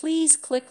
Please click